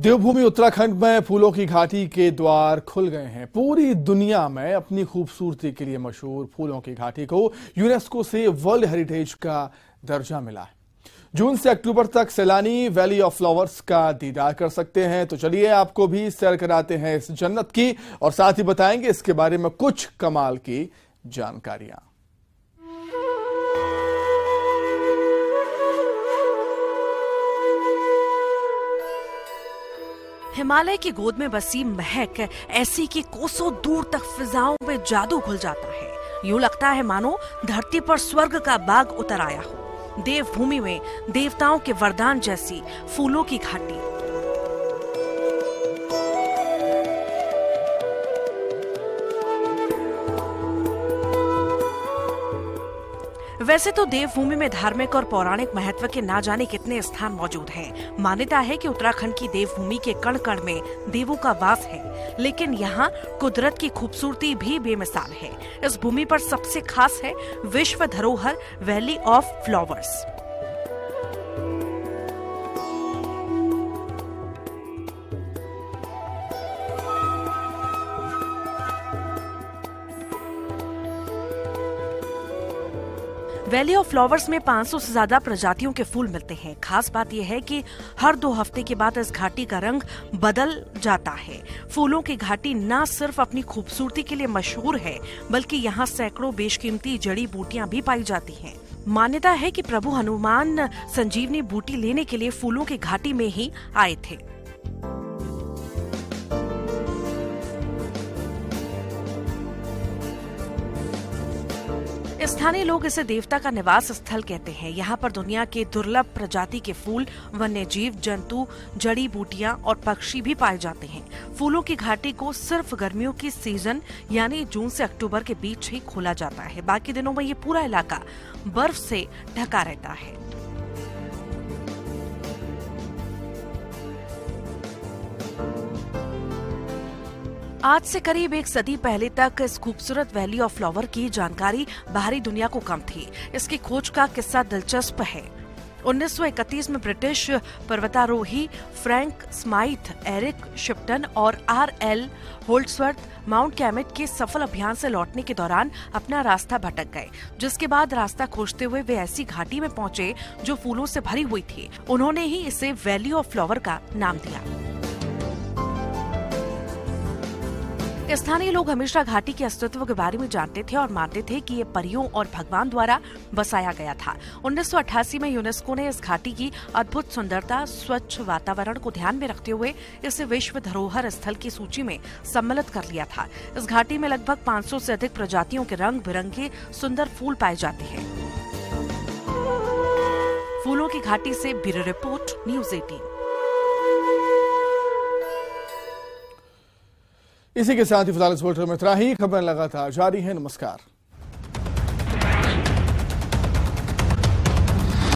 देवभूमि उत्तराखंड में फूलों की घाटी के द्वार खुल गए हैं। पूरी दुनिया में अपनी खूबसूरती के लिए मशहूर फूलों की घाटी को यूनेस्को से वर्ल्ड हेरिटेज का दर्जा मिला है। जून से अक्टूबर तक सैलानी वैली ऑफ फ्लावर्स का दीदार कर सकते हैं। तो चलिए आपको भी सैर कराते हैं इस जन्नत की और साथ ही बताएंगे इसके बारे में कुछ कमाल की जानकारियां। हिमालय की गोद में बसी महक ऐसी कि कोसों दूर तक फिजाओं में जादू घुल जाता है। यूं लगता है मानो धरती पर स्वर्ग का बाग उतर आया हो। देवभूमि में देवताओं के वरदान जैसी फूलों की घाटी। वैसे तो देवभूमि में धार्मिक और पौराणिक महत्व के ना जाने कितने स्थान मौजूद हैं। मान्यता है कि उत्तराखंड की देवभूमि के कण कण में देवों का वास है, लेकिन यहाँ कुदरत की खूबसूरती भी बेमिसाल है। इस भूमि पर सबसे खास है विश्व धरोहर valley of flowers. Valley of flowers में 500 से ज्यादा प्रजातियों के फूल मिलते हैं। खास बात यह है कि हर 2 हफ्ते के बाद इस घाटी का रंग बदल जाता है। फूलों की घाटी न सिर्फ अपनी खूबसूरती के लिए मशहूर है, बल्कि यहाँ सैकड़ों बेशकीमती जड़ी बूटियां भी पाई जाती हैं। मान्यता है कि प्रभु हनुमान संजीवनी बूटी लेने के लिए फूलों की घाटी में ही आए थे। स्थानीय लोग इसे देवता का निवास स्थल कहते हैं। यहाँ पर दुनिया के दुर्लभ प्रजाति के फूल, वन्य जीव, जंतु, जड़ी बूटियां और पक्षी भी पाए जाते हैं। फूलों की घाटी को सिर्फ गर्मियों की सीजन यानी जून से अक्टूबर के बीच ही खोला जाता है। बाकी दिनों में ये पूरा इलाका बर्फ से ढका रहता है। आज से करीब 1 सदी पहले तक इस खूबसूरत वैली ऑफ फ्लावर की जानकारी बाहरी दुनिया को कम थी। इसकी खोज का किस्सा दिलचस्प है। 1931 में ब्रिटिश पर्वतारोही फ्रैंक स्माइथ, एरिक शिप्टन और R L Holdsworth mount Kamet के सफल अभियान से लौटने के दौरान अपना रास्ता भटक गए, जिसके बाद रास्ता खोजते हुए वे ऐसी घाटी में पहुंचे जो फूलों से भरी हुई थी। उन्होंने ही इसे वैली ऑफ फ्लावर का नाम दिया। स्थानीय लोग हमेशा घाटी के अस्तित्व के बारे में जानते थे और मानते थे कि ये परियों और भगवान द्वारा बसाया गया था। 1988 में यूनेस्को ने इस घाटी की अद्भुत सुंदरता, स्वच्छ वातावरण को ध्यान में रखते हुए इसे विश्व धरोहर स्थल की सूची में सम्मिलित कर लिया था। इस घाटी में लगभग 500 से अधिक प्रजातियों के रंग बिरंगे सुंदर फूल पाए जाते हैं। फूलों की घाटी से ब्यूरो रिपोर्ट, News 18। इसी के साथ ही फिलहाल इस बुलेटिन में इतना ही। खबरें लगातार जारी हैं। नमस्कार।